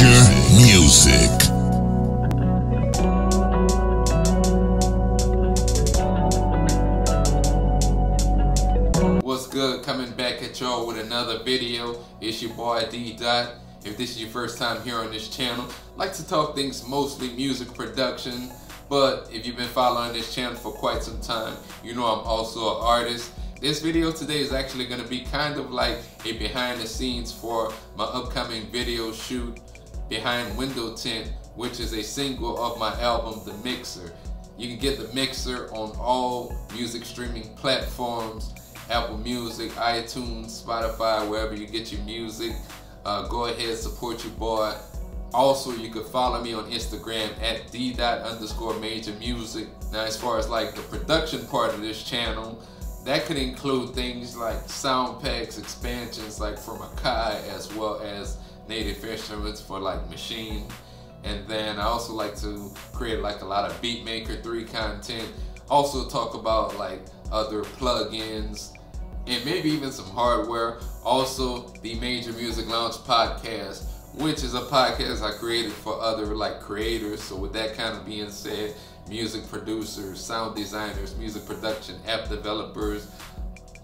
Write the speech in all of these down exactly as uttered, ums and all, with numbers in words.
Future Music. What's good? Coming back at y'all with another video. It's your boy D Dot. If this is your first time here on this channel, I like to talk things mostly music production. But if you've been following this channel for quite some time, you know I'm also an artist. This video today is actually going to be kind of like a behind the scenes for my upcoming video shoot, Behind Window Tint, which is a single of my album, The Mixer. You can get The Mixer on all music streaming platforms, Apple Music, iTunes, Spotify, wherever you get your music. Uh, go ahead, support your boy. Also, you could follow me on Instagram at D dot underscore major music. Now, as far as like the production part of this channel, that could include things like sound packs, expansions like from Akai, as well as Native Instruments for like machine. And then I also like to create like a lot of Beatmaker three content. Also talk about like other plugins and maybe even some hardware. Also the Major Music Lounge podcast, which is a podcast I created for other like creators. So with that kind of being said, music producers, sound designers, music production, app developers,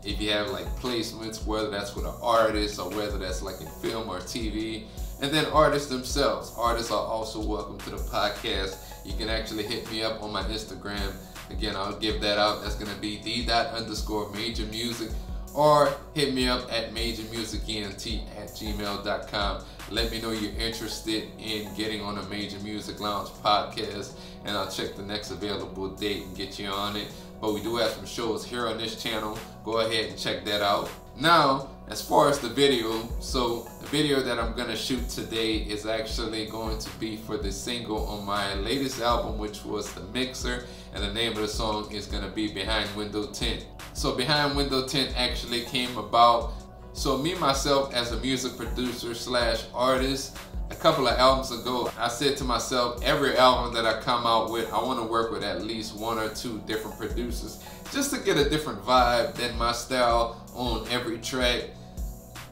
if you have like placements, whether that's with an artist or whether that's like in film or T V, and then artists themselves. Artists are also welcome to the podcast. You can actually hit me up on my Instagram. Again, I'll give that out. That's gonna be D dot underscore major music, or hit me up at major music E N T at gmail dot com. Let me know you're interested in getting on a Major Music Lounge podcast, and I'll check the next available date and get you on it. But we do have some shows here on this channel. Go ahead and check that out. Now, as far as the video, so the video that I'm gonna shoot today is actually going to be for the single on my latest album, which was The Mixer, and the name of the song is gonna be Behind Window Tint. So Behind Window Tint actually came about, so me, myself, as a music producer slash artist, a couple of albums ago, I said to myself, every album that I come out with, I wanna work with at least one or two different producers, just to get a different vibe than my style on every track.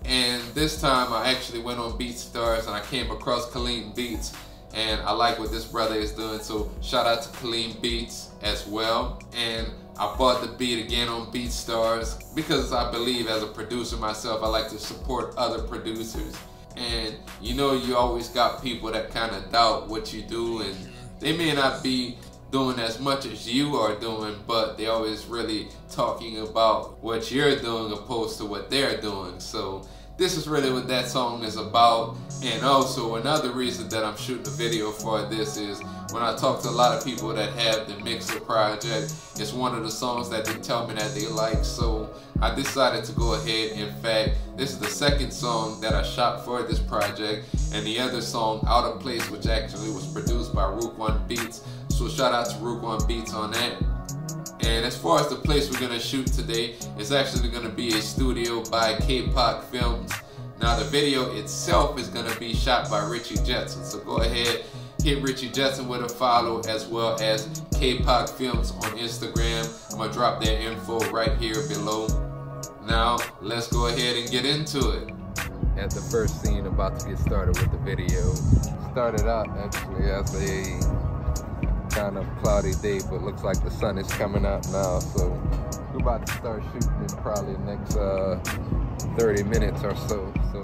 And this time I actually went on BeatStars and I came across Kaleem Beats, and I like what this brother is doing, so shout out to Kaleem Beats as well. And I bought the beat again on BeatStars because I believe as a producer myself, I like to support other producers. And you know, you always got people that kind of doubt what you do, and they may not be doing as much as you are doing, but they always really talking about what you're doing opposed to what they're doing. So this is really what that song is about. And also another reason that I'm shooting a video for this is when I talk to a lot of people that have the Mixer project, it's one of the songs that they tell me that they like. So I decided to go ahead. In fact, this is the second song that I shot for this project, and the other song, Out of Place, which actually was produced by Rook One Beats. So shout out to Rook One Beats on that. And as far as the place we're gonna shoot today, it's actually gonna be a studio by K-Pop Films. Now the video itself is gonna be shot by Richie Jetson. So go ahead, hit Richie Jetson with a follow, as well as K-Pop Films on Instagram. I'm gonna drop their info right here below. Now let's go ahead and get into it. At the first scene, about to get started with the video. Started out actually as a kind of cloudy day, but looks like the sun is coming out now, so we're about to start shooting in probably the next uh, thirty minutes or so. So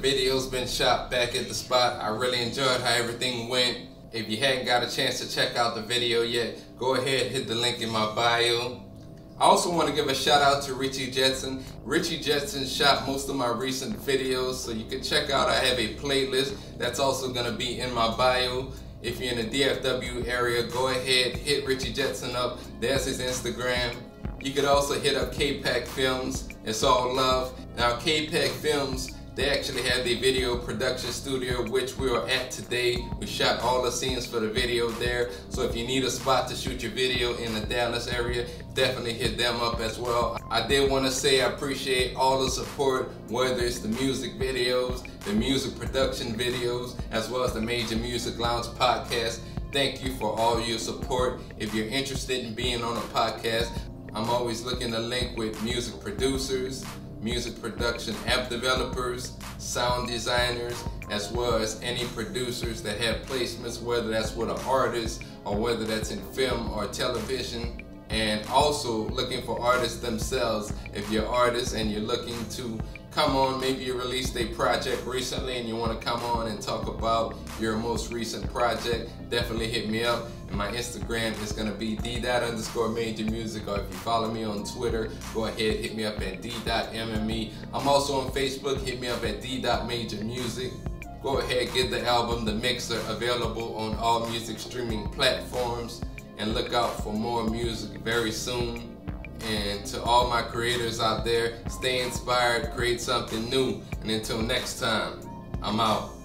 video's been shot back at the spot. I really enjoyed how everything went. If you hadn't got a chance to check out the video yet, go ahead, hit the link in my bio. I also want to give a shout out to Richie Jetson. Richie Jetson shot most of my recent videos, so you can check out, I have a playlist that's also going to be in my bio. If you're in the D F W area, go ahead, hit Richie Jetson up. There's his Instagram. You could also hit up K-Pack Films. It's all love. Now K-Pack Films, they actually have the video production studio, which we are at today. We shot all the scenes for the video there. So if you need a spot to shoot your video in the Dallas area, definitely hit them up as well. I did want to say I appreciate all the support, whether it's the music videos, the music production videos, as well as the Major Music Lounge podcast. Thank you for all your support. If you're interested in being on a podcast, I'm always looking to link with music producers, music production app developers, sound designers, as well as any producers that have placements, whether that's with an artist or whether that's in film or television. And also looking for artists themselves. If you're artists and you're looking to come on, maybe you released a project recently and you want to come on and talk about your most recent project, definitely hit me up. And my Instagram is going to be d dot underscore major music, or if you follow me on Twitter, go ahead, hit me up at d dot m m e. I'm also on Facebook, hit me up at d dot major music. Go ahead, get the album The Mixer, available on all music streaming platforms, and look out for more music very soon. And to all my creators out there, stay inspired, create something new, and until next time, I'm out.